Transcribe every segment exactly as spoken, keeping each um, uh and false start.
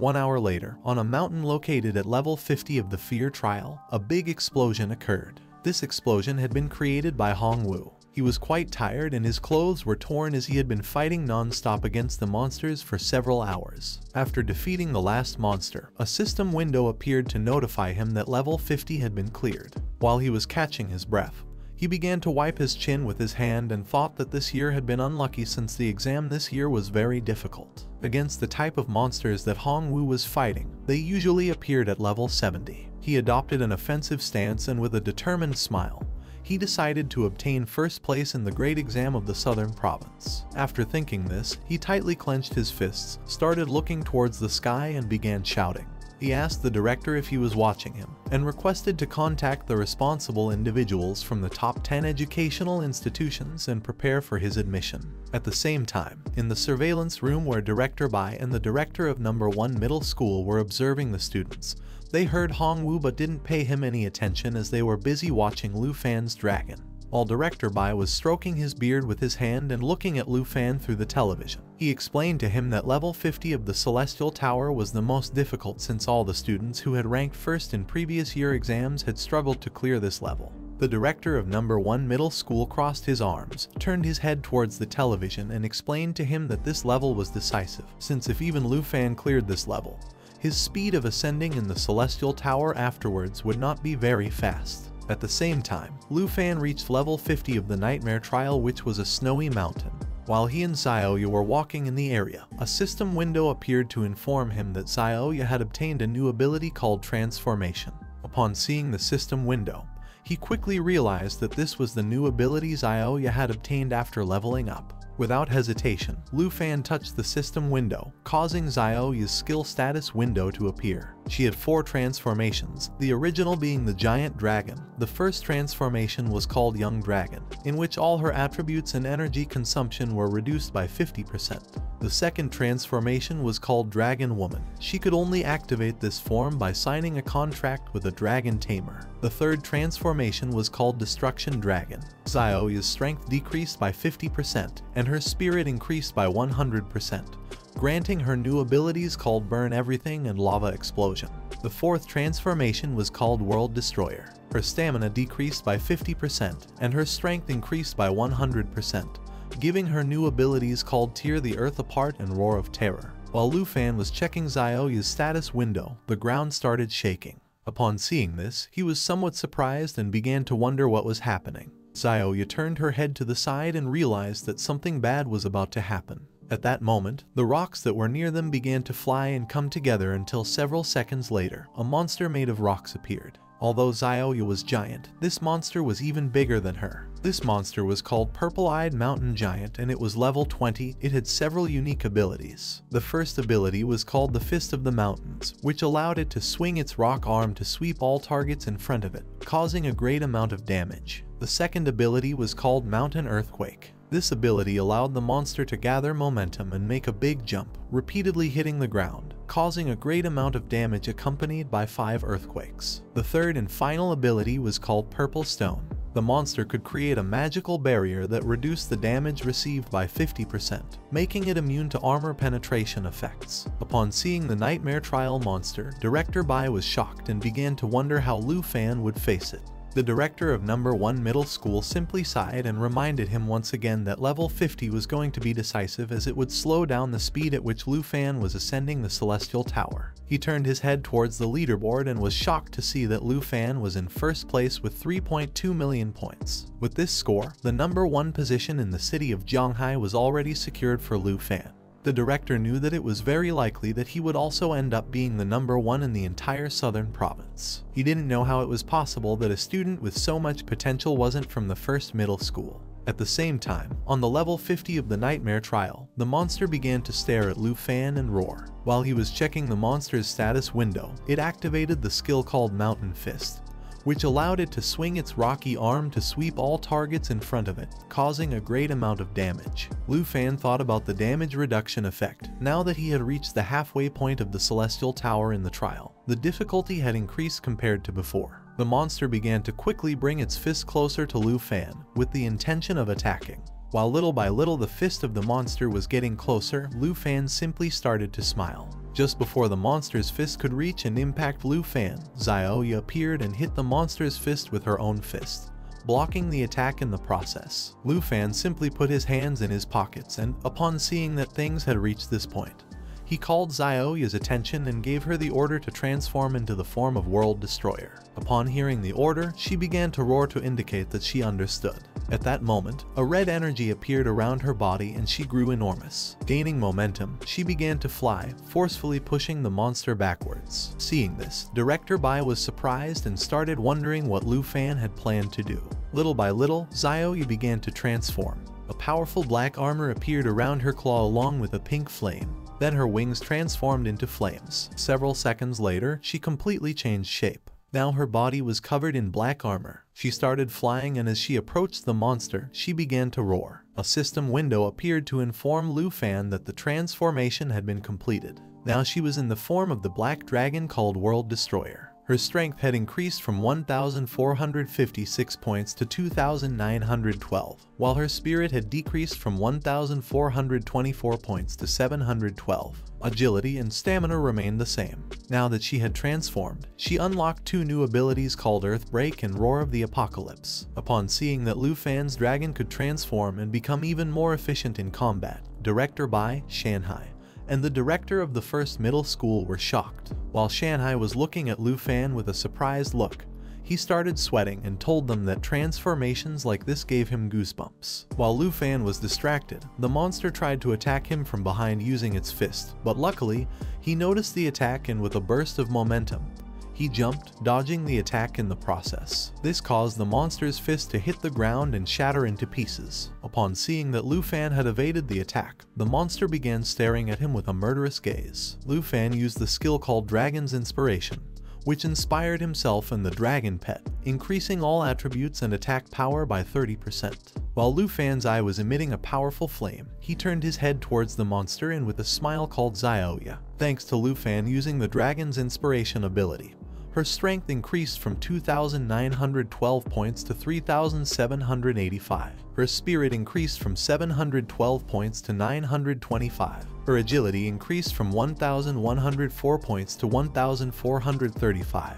One hour later, on a mountain located at level fifty of the Fear Trial, a big explosion occurred. This explosion had been created by Hong Wu. He was quite tired and his clothes were torn as he had been fighting non-stop against the monsters for several hours. After defeating the last monster, a system window appeared to notify him that level fifty had been cleared. While he was catching his breath, he began to wipe his chin with his hand and thought that this year had been unlucky since the exam this year was very difficult. Against the type of monsters that Hong Wu was fighting, they usually appeared at level seventy. He adopted an offensive stance and with a determined smile, he decided to obtain first place in the great exam of the Southern Province. After thinking this, he tightly clenched his fists, started looking towards the sky and began shouting. He asked the director if he was watching him, and requested to contact the responsible individuals from the top ten educational institutions and prepare for his admission. At the same time, in the surveillance room where Director Bai and the director of Number one Middle School were observing the students, they heard Hong Wu but didn't pay him any attention as they were busy watching Lu Fan's dragon. While Director Bai was stroking his beard with his hand and looking at Lu Fan through the television, he explained to him that level fifty of the Celestial Tower was the most difficult since all the students who had ranked first in previous year exams had struggled to clear this level. The director of Number one Middle School crossed his arms, turned his head towards the television and explained to him that this level was decisive, since if even Lu Fan cleared this level, his speed of ascending in the Celestial Tower afterwards would not be very fast. At the same time, Lu Fan reached level fifty of the Nightmare Trial, which was a snowy mountain. While he and Zioya were walking in the area, a system window appeared to inform him that Zioya had obtained a new ability called Transformation. Upon seeing the system window, he quickly realized that this was the new ability Zioya had obtained after leveling up. Without hesitation, Lu Fan touched the system window, causing Zioya's skill status window to appear. She had four transformations, the original being the giant dragon. The first transformation was called Young Dragon, in which all her attributes and energy consumption were reduced by fifty percent. The second transformation was called Dragon Woman. She could only activate this form by signing a contract with a dragon tamer. The third transformation was called Destruction Dragon. Zaoya's strength decreased by fifty percent, and her spirit increased by one hundred percent. Granting her new abilities called Burn Everything and Lava Explosion. The fourth transformation was called World Destroyer. Her stamina decreased by fifty percent, and her strength increased by one hundred percent, giving her new abilities called Tear the Earth Apart and Roar of Terror. While Lu Fan was checking Zioya's status window, the ground started shaking. Upon seeing this, he was somewhat surprised and began to wonder what was happening. Zioya turned her head to the side and realized that something bad was about to happen. At that moment, the rocks that were near them began to fly and come together until several seconds later, a monster made of rocks appeared. Although Zaoya was giant, this monster was even bigger than her. This monster was called Purple-Eyed Mountain Giant and it was level twenty. It had several unique abilities. The first ability was called the Fist of the Mountains, which allowed it to swing its rock arm to sweep all targets in front of it, causing a great amount of damage. The second ability was called Mountain Earthquake. This ability allowed the monster to gather momentum and make a big jump, repeatedly hitting the ground, causing a great amount of damage accompanied by five earthquakes. The third and final ability was called Purple Stone. The monster could create a magical barrier that reduced the damage received by fifty percent, making it immune to armor penetration effects. Upon seeing the Nightmare Trial monster, Director Bai was shocked and began to wonder how Lu Fan would face it. The director of Number one Middle School simply sighed and reminded him once again that level fifty was going to be decisive as it would slow down the speed at which Lu Fan was ascending the Celestial Tower. He turned his head towards the leaderboard and was shocked to see that Lu Fan was in first place with three point two million points. With this score, the number one position in the city of Jianghai was already secured for Lu Fan. The director knew that it was very likely that he would also end up being the number one in the entire Southern Province. He didn't know how it was possible that a student with so much potential wasn't from the first middle school. At the same time, on the level fifty of the Nightmare Trial, the monster began to stare at Lu Fan and roar. While he was checking the monster's status window, it activated the skill called Mountain Fist, which allowed it to swing its rocky arm to sweep all targets in front of it, causing a great amount of damage. Lu Fan thought about the damage reduction effect. Now that he had reached the halfway point of the Celestial Tower in the trial, the difficulty had increased compared to before. The monster began to quickly bring its fist closer to Lu Fan, with the intention of attacking. While little by little the fist of the monster was getting closer, Lu Fan simply started to smile. Just before the monster's fist could reach and impact Lu Fan, Zaoya appeared and hit the monster's fist with her own fist, blocking the attack in the process. Lu Fan simply put his hands in his pockets and, upon seeing that things had reached this point, he called Zaoya's attention and gave her the order to transform into the form of World Destroyer. Upon hearing the order, she began to roar to indicate that she understood. At that moment, a red energy appeared around her body and she grew enormous. Gaining momentum, she began to fly, forcefully pushing the monster backwards. Seeing this, Director Bai was surprised and started wondering what Lu Fan had planned to do. Little by little, Zioya began to transform. A powerful black armor appeared around her claw along with a pink flame. Then her wings transformed into flames. Several seconds later, she completely changed shape. Now her body was covered in black armor. She started flying, and as she approached the monster, she began to roar. A system window appeared to inform Lu Fan that the transformation had been completed. Now she was in the form of the black dragon called World Destroyer. Her strength had increased from one thousand four hundred fifty-six points to two thousand nine hundred twelve, while her spirit had decreased from one thousand four hundred twenty-four points to seven hundred twelve. Agility and stamina remained the same. Now that she had transformed, she unlocked two new abilities called Earthbreak and Roar of the Apocalypse. Upon seeing that Lu Fan's dragon could transform and become even more efficient in combat, Director Bai, Shanhai, and the director of the first middle school were shocked. While Shanhai was looking at Lu Fan with a surprised look, he started sweating and told them that transformations like this gave him goosebumps. While Lu Fan was distracted, the monster tried to attack him from behind using its fist, but luckily, he noticed the attack and with a burst of momentum, he jumped, dodging the attack in the process. This caused the monster's fist to hit the ground and shatter into pieces. Upon seeing that Lu Fan had evaded the attack, the monster began staring at him with a murderous gaze. Lu Fan used the skill called Dragon's Inspiration, which inspired himself and the dragon pet, increasing all attributes and attack power by thirty percent. While Lu Fan's eye was emitting a powerful flame, he turned his head towards the monster and with a smile called Zioya. Thanks to Lu Fan using the Dragon's Inspiration ability, her strength increased from two thousand nine hundred twelve points to three thousand seven hundred eighty-five. Her spirit increased from seven hundred twelve points to nine hundred twenty-five. Her agility increased from one thousand one hundred four points to one thousand four hundred thirty-five.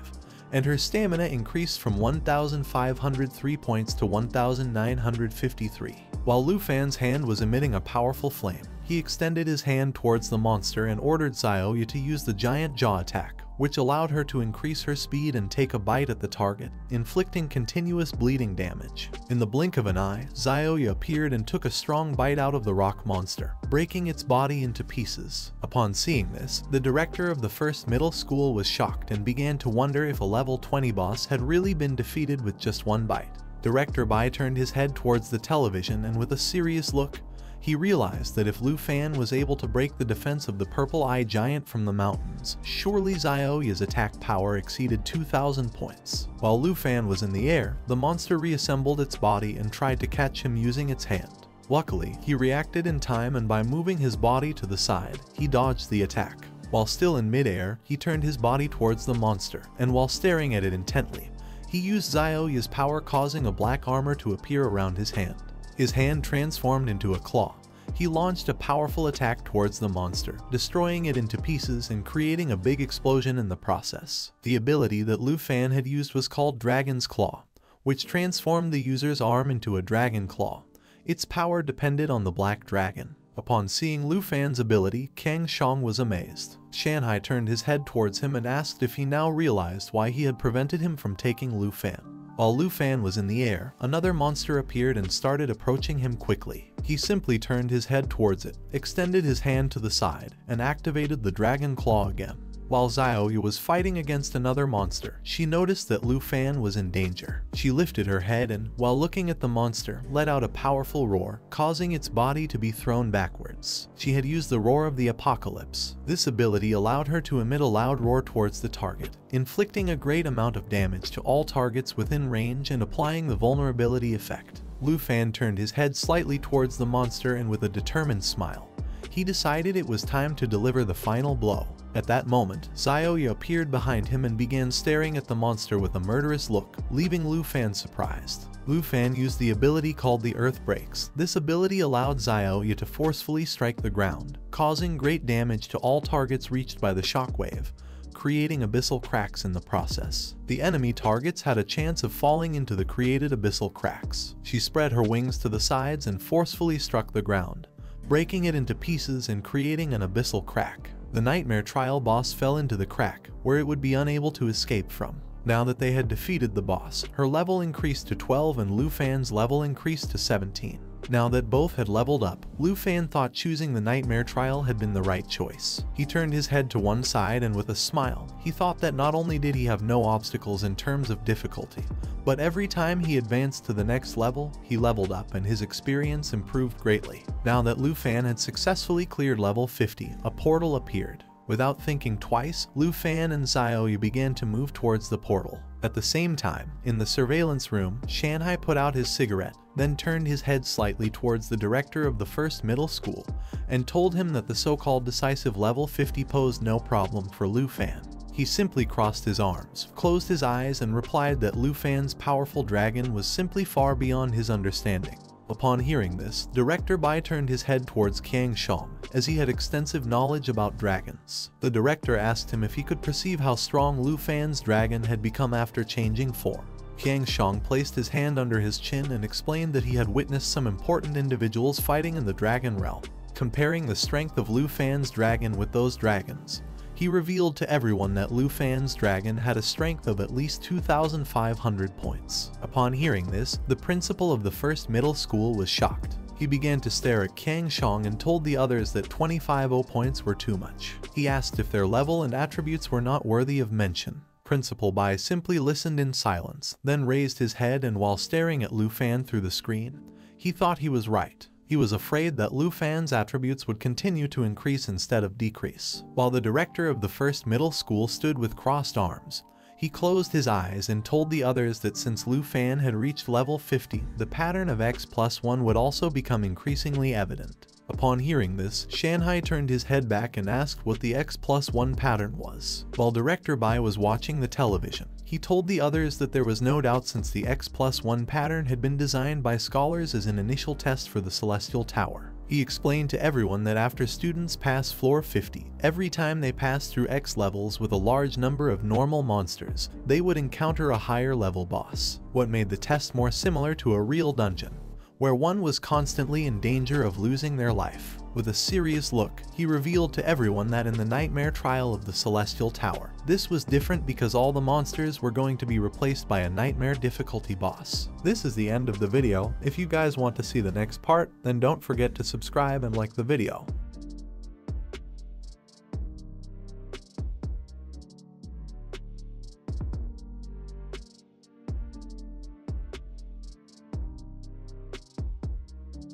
And her stamina increased from one thousand five hundred three points to one thousand nine hundred fifty-three. While Lu Fan's hand was emitting a powerful flame, he extended his hand towards the monster and ordered Zioya to use the giant jaw attack, which allowed her to increase her speed and take a bite at the target, inflicting continuous bleeding damage. In the blink of an eye, Zioya appeared and took a strong bite out of the rock monster, breaking its body into pieces. Upon seeing this, the director of the first middle school was shocked and began to wonder if a level twenty boss had really been defeated with just one bite. Director Bai turned his head towards the television and with a serious look, he realized that if Lu Fan was able to break the defense of the Purple-Eyed Giant from the mountains, surely Zioya's attack power exceeded two thousand points. While Lu Fan was in the air, the monster reassembled its body and tried to catch him using its hand. Luckily, he reacted in time and by moving his body to the side, he dodged the attack. While still in midair, he turned his body towards the monster, and while staring at it intently, he used Zioya's power causing a black armor to appear around his hand. His hand transformed into a claw. He launched a powerful attack towards the monster, destroying it into pieces and creating a big explosion in the process. The ability that Lu Fan had used was called Dragon's Claw, which transformed the user's arm into a dragon claw. Its power depended on the black dragon. Upon seeing Lu Fan's ability, Kang Xiong was amazed. Shanhai turned his head towards him and asked if he now realized why he had prevented him from taking Lu Fan. While Lu Fan was in the air, another monster appeared and started approaching him quickly. He simply turned his head towards it, extended his hand to the side, and activated the Dragon Claw again. While Zioya was fighting against another monster, she noticed that Lu Fan was in danger. She lifted her head and, while looking at the monster, let out a powerful roar, causing its body to be thrown backwards. She had used the Roar of the Apocalypse. This ability allowed her to emit a loud roar towards the target, inflicting a great amount of damage to all targets within range and applying the vulnerability effect. Lu Fan turned his head slightly towards the monster and with a determined smile, he decided it was time to deliver the final blow. At that moment, Zioya appeared behind him and began staring at the monster with a murderous look, leaving Lu Fan surprised. Lu Fan used the ability called the Earth Breaks. This ability allowed Zioya to forcefully strike the ground, causing great damage to all targets reached by the shockwave, creating abyssal cracks in the process. The enemy targets had a chance of falling into the created abyssal cracks. She spread her wings to the sides and forcefully struck the ground, breaking it into pieces and creating an abyssal crack. The Nightmare Trial boss fell into the crack, where it would be unable to escape from. Now that they had defeated the boss, her level increased to twelve and Lu Fan's level increased to seventeen. Now that both had leveled up, Lu Fan thought choosing the Nightmare Trial had been the right choice. He turned his head to one side and with a smile, he thought that not only did he have no obstacles in terms of difficulty, but every time he advanced to the next level, he leveled up and his experience improved greatly. Now that Lu Fan had successfully cleared level fifty, a portal appeared. Without thinking twice, Lu Fan and Zioya began to move towards the portal. At the same time, in the surveillance room, Shanhai put out his cigarette, then turned his head slightly towards the director of the first middle school, and told him that the so-called decisive level fifty posed no problem for Lu Fan. He simply crossed his arms, closed his eyes, and replied that Lu Fan's powerful dragon was simply far beyond his understanding. Upon hearing this, Director Bai turned his head towards Qiang Shang, as he had extensive knowledge about dragons. The director asked him if he could perceive how strong Lu Fan's dragon had become after changing form. Qiang Shang placed his hand under his chin and explained that he had witnessed some important individuals fighting in the dragon realm. Comparing the strength of Lu Fan's dragon with those dragons, he revealed to everyone that Lu Fan's dragon had a strength of at least two thousand five hundred points. Upon hearing this, the principal of the first middle school was shocked. He began to stare at Kang Xiong and told the others that twenty-five thousand points were too much. He asked if their level and attributes were not worthy of mention. Principal Bai simply listened in silence, then raised his head and while staring at Lu Fan through the screen, he thought he was right. He was afraid that Lu Fan's attributes would continue to increase instead of decrease. While the director of the first middle school stood with crossed arms, he closed his eyes and told the others that since Lu Fan had reached level fifty, the pattern of X plus one would also become increasingly evident. Upon hearing this, Shanhai turned his head back and asked what the X plus one pattern was. While Director Bai was watching the television, he told the others that there was no doubt since the X plus one pattern had been designed by scholars as an initial test for the Celestial Tower. He explained to everyone that after students pass floor fifty, every time they pass through X levels with a large number of normal monsters, they would encounter a higher level boss, what made the test more similar to a real dungeon, where one was constantly in danger of losing their life. With a serious look, he revealed to everyone that in the Nightmare Trial of the Celestial Tower, this was different because all the monsters were going to be replaced by a Nightmare difficulty boss. This is the end of the video. If you guys want to see the next part, then don't forget to subscribe and like the video.